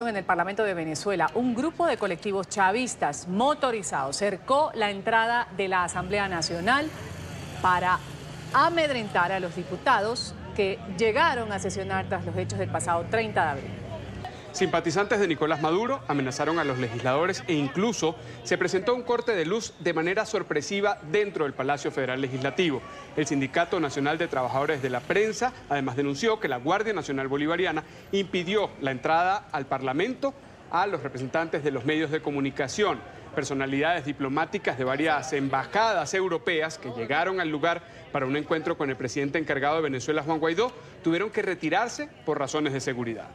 En el Parlamento de Venezuela, un grupo de colectivos chavistas motorizados cercó la entrada de la Asamblea Nacional para amedrentar a los diputados que llegaron a sesionar tras los hechos del pasado 30 de abril. Simpatizantes de Nicolás Maduro amenazaron a los legisladores e incluso se presentó un corte de luz de manera sorpresiva dentro del Palacio Federal Legislativo. El Sindicato Nacional de Trabajadores de la Prensa además denunció que la Guardia Nacional Bolivariana impidió la entrada al Parlamento a los representantes de los medios de comunicación. Personalidades diplomáticas de varias embajadas europeas que llegaron al lugar para un encuentro con el presidente encargado de Venezuela, Juan Guaidó, tuvieron que retirarse por razones de seguridad.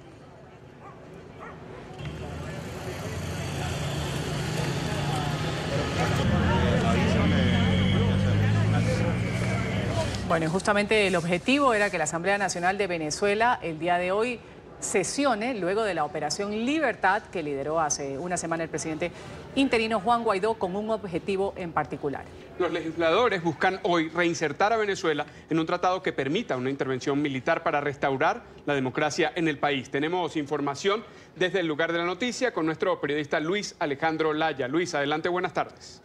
Bueno, justamente el objetivo era que la Asamblea Nacional de Venezuela el día de hoy sesione luego de la Operación Libertad que lideró hace una semana el presidente interino Juan Guaidó con un objetivo en particular. Los legisladores buscan hoy reinsertar a Venezuela en un tratado que permita una intervención militar para restaurar la democracia en el país. Tenemos información desde el lugar de la noticia con nuestro periodista Luis Alejandro Laya. Luis, adelante, buenas tardes.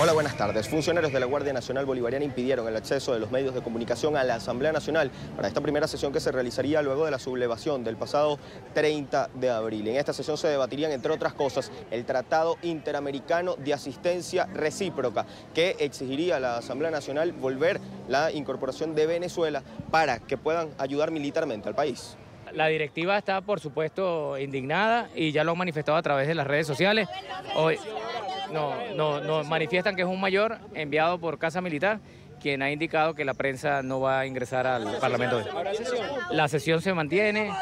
Hola, buenas tardes. Funcionarios de la Guardia Nacional Bolivariana impidieron el acceso de los medios de comunicación a la Asamblea Nacional para esta primera sesión que se realizaría luego de la sublevación del pasado 30 de abril. En esta sesión se debatirían, entre otras cosas, el Tratado Interamericano de Asistencia Recíproca, que exigiría a la Asamblea Nacional volver la incorporación de Venezuela para que puedan ayudar militarmente al país. La directiva está, por supuesto, indignada y ya lo han manifestado a través de las redes sociales. Hoy no manifiestan que es un mayor enviado por Casa Militar quien ha indicado que la prensa no va a ingresar al Parlamento. La sesión se mantiene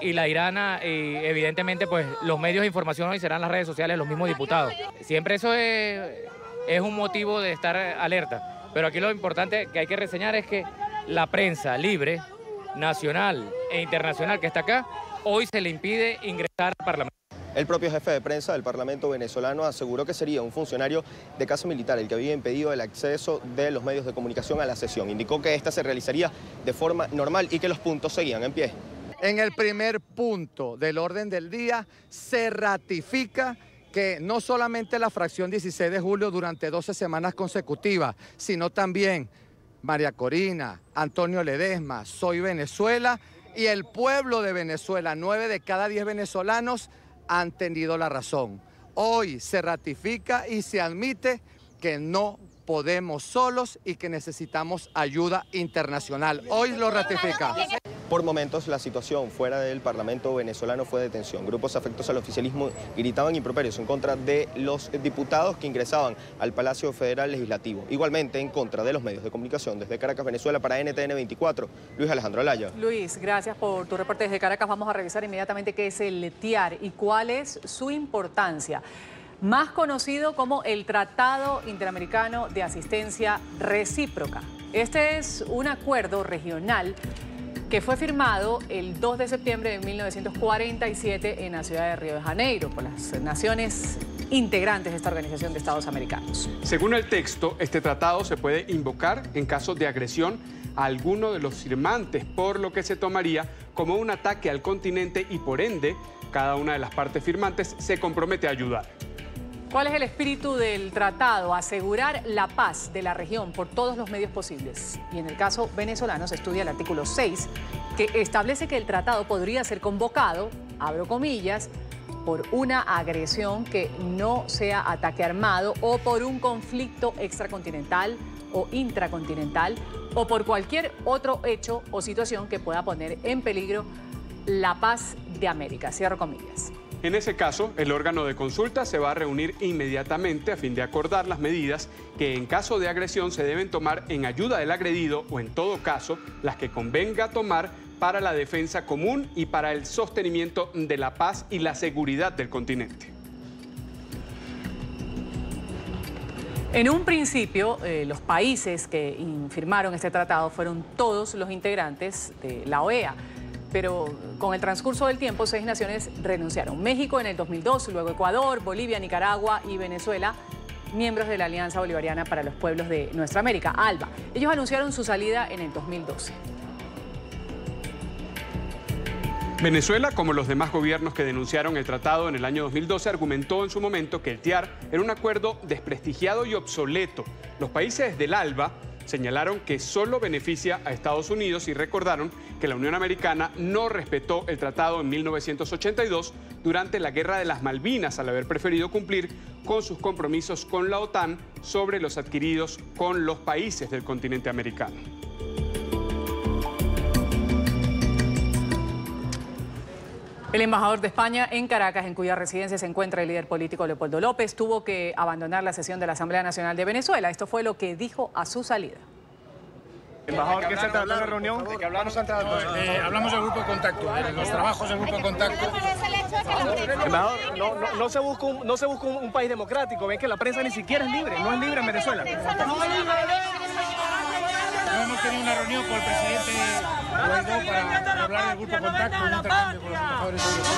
y la irana, y evidentemente pues los medios de información hoy serán las redes sociales, los mismos diputados. Siempre eso es un motivo de estar alerta, pero aquí lo importante que hay que reseñar es que la prensa libre, nacional e internacional que está acá, hoy se le impide ingresar al Parlamento. El propio jefe de prensa del Parlamento venezolano aseguró que sería un funcionario de Casa Militar el que había impedido el acceso de los medios de comunicación a la sesión. Indicó que esta se realizaría de forma normal y que los puntos seguían en pie. En el primer punto del orden del día se ratifica que no solamente la fracción 16 de julio durante 12 semanas consecutivas, sino también María Corina, Antonio Ledesma, Soy Venezuela y el pueblo de Venezuela, 9 de cada 10 venezolanos, han tenido la razón. Hoy se ratifica y se admite que no podemos solos y que necesitamos ayuda internacional. Hoy lo ratifica. Por momentos la situación fuera del Parlamento venezolano fue de tensión. Grupos afectos al oficialismo gritaban improperios en contra de los diputados que ingresaban al Palacio Federal Legislativo. Igualmente en contra de los medios de comunicación. Desde Caracas, Venezuela, para NTN24, Luis Alejandro Laya. Luis, gracias por tu reporte desde Caracas. Vamos a revisar inmediatamente qué es el TIAR y cuál es su importancia. Más conocido como el Tratado Interamericano de Asistencia Recíproca. Este es un acuerdo regional que fue firmado el 2 de septiembre de 1947 en la ciudad de Río de Janeiro por las naciones integrantes de esta Organización de Estados Americanos. Según el texto, este tratado se puede invocar en caso de agresión a alguno de los firmantes, por lo que se tomaría como un ataque al continente y por ende, cada una de las partes firmantes se compromete a ayudar. ¿Cuál es el espíritu del tratado? Asegurar la paz de la región por todos los medios posibles. Y en el caso venezolano se estudia el artículo 6, que establece que el tratado podría ser convocado, abro comillas, por una agresión que no sea ataque armado o por un conflicto extracontinental o intracontinental o por cualquier otro hecho o situación que pueda poner en peligro la paz de América. Cierro comillas. En ese caso, el órgano de consulta se va a reunir inmediatamente a fin de acordar las medidas que en caso de agresión se deben tomar en ayuda del agredido o en todo caso las que convenga tomar para la defensa común y para el sostenimiento de la paz y la seguridad del continente. En un principio, los países que firmaron este tratado fueron todos los integrantes de la OEA. Pero con el transcurso del tiempo, 6 naciones renunciaron. México en el 2002, luego Ecuador, Bolivia, Nicaragua y Venezuela, miembros de la Alianza Bolivariana para los Pueblos de Nuestra América, ALBA. Ellos anunciaron su salida en el 2012. Venezuela, como los demás gobiernos que denunciaron el tratado en el año 2012, argumentó en su momento que el TIAR era un acuerdo desprestigiado y obsoleto. Los países del ALBA señalaron que solo beneficia a Estados Unidos y recordaron que la Unión Americana no respetó el tratado en 1982 durante la Guerra de las Malvinas al haber preferido cumplir con sus compromisos con la OTAN sobre los adquiridos con los países del continente americano. El embajador de España en Caracas, en cuya residencia se encuentra el líder político Leopoldo López, tuvo que abandonar la sesión de la Asamblea Nacional de Venezuela. Esto fue lo que dijo a su salida. Embajador, ¿qué se trató de la reunión? ¿De qué hablamos antes? Hablamos del grupo de contacto, de los trabajos del grupo de contacto. Embajador, no se busca un país democrático. Ven que la prensa ni siquiera es libre, no es libre en Venezuela. No hemos tenido una reunión con el presidente Guaidó para hablar del grupo de contacto, un intercambio con los embajadores.